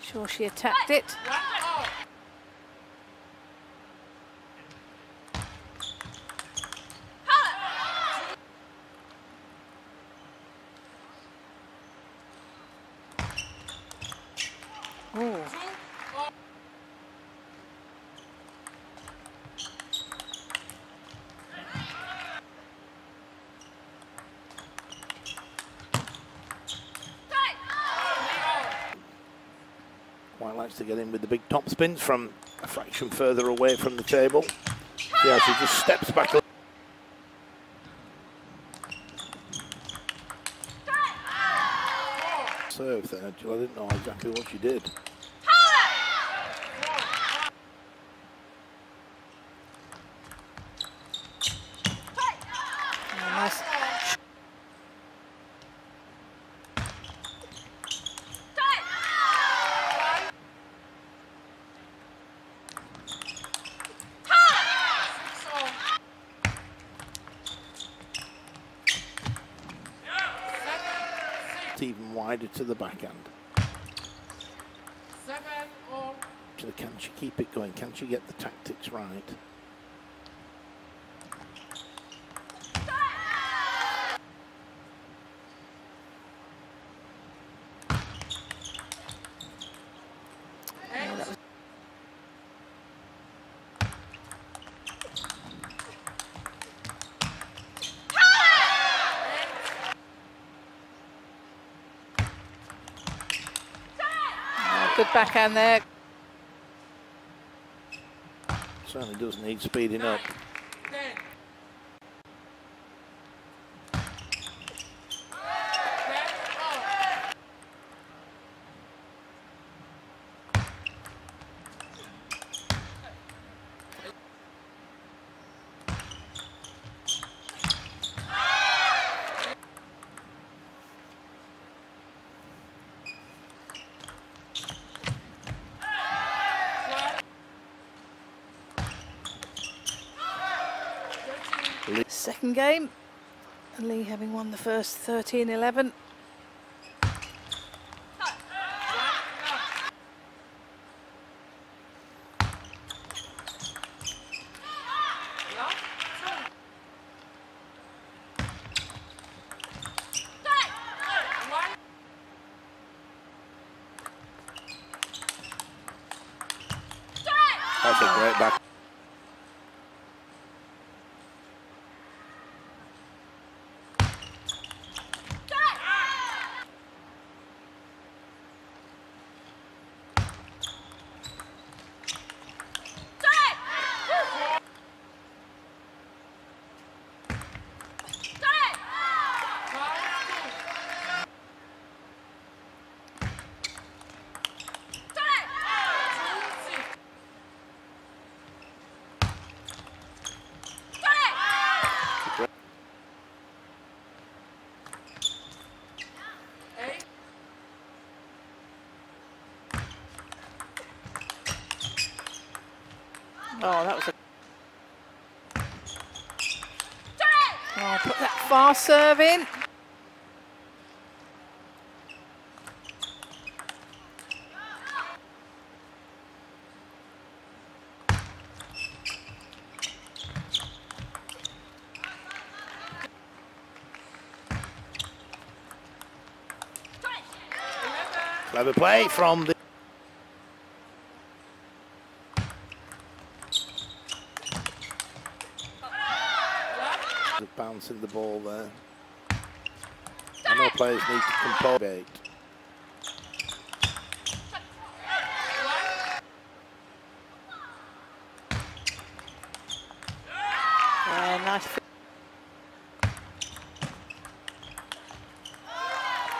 I'm sure she attacked it. Quite likes to get in with the big top spins from a fraction further away from the table. Yeah, she just steps back. Serve there, I didn't know exactly what she did. Even wider to the backhand. Actually, can she keep it going? Can she get the tactics right? Good backhand there. Certainly does need speeding up. Second game, Lee having won the first 13-11. That's a great back. Oh, that was a... Oh, put that far serve in. Clever play from the... Bouncing the ball there. I know players need to compose. Nice.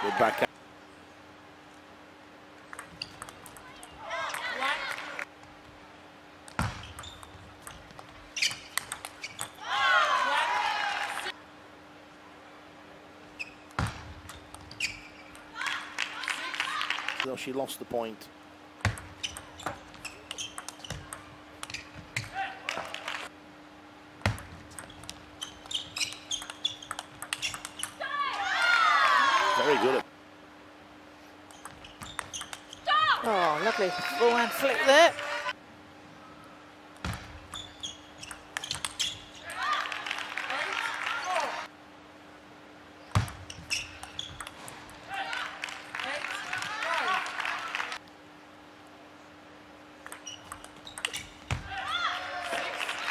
Good back. Though she lost the point. Very good. Oh, Oh, lovely forehand flick there.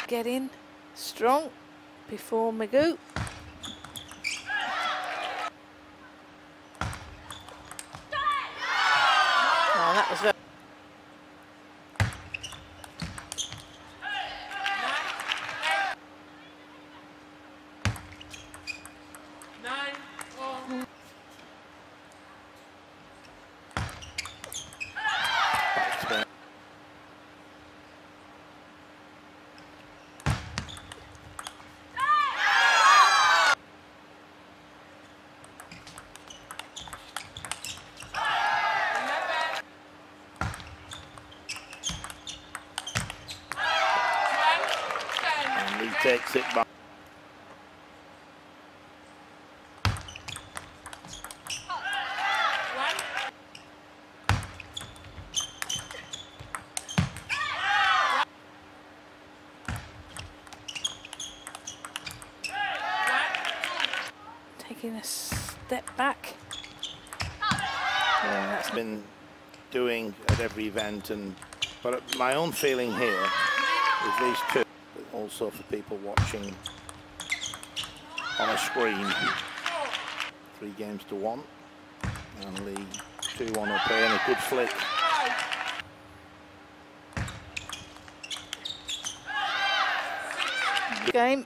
Get in strong before Migot. Oh, that was very. Takes it back. Taking a step back. Yeah, that's been doing at every event, but my own feeling here is these two. Also for people watching on a screen. 3 games to 1. And Lee 2-1 up here and a good flick. Game.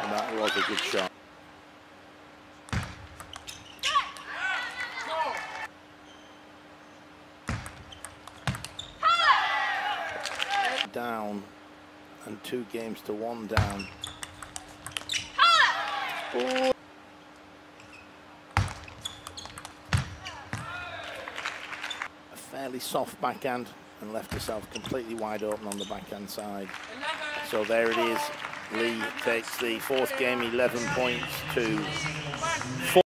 And that was a good shot. Down and 2 games to 1 down. Oh. A fairly soft backhand and left herself completely wide open on the backhand side. So there it is. Lee takes the 4th game 11 points to 4.